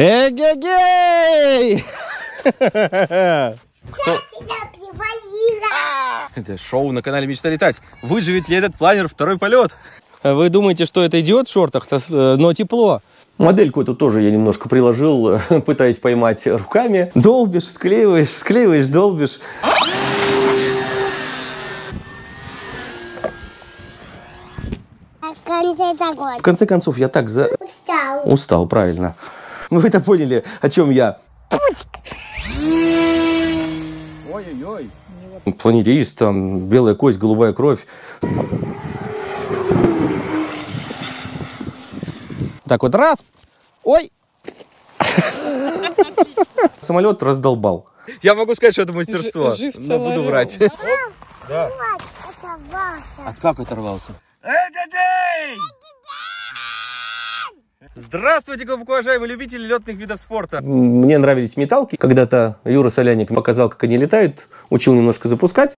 Эгегей! Я тебя привозила! Это шоу на канале «Мечта летать». Выживет ли этот планер второй полет? Вы думаете, что это идиот в шортах, но тепло. Модельку эту тоже я немножко приложил, пытаясь поймать руками. Долбишь, склеиваешь, склеиваешь, долбишь. В конце концов, я так устал, правильно. Ну, вы-то поняли, о чем я. Ой-ой-ой. Планерист, там, белая кость, голубая кровь. Так вот, раз. Ой. Самолет раздолбал. Я могу сказать, что это мастерство. Но буду врать. Да. От как оторвался? Здравствуйте, глубоко уважаемые любители летных видов спорта. Мне нравились металки. Когда-то Юра Соляник показал, как они летают, учил немножко запускать.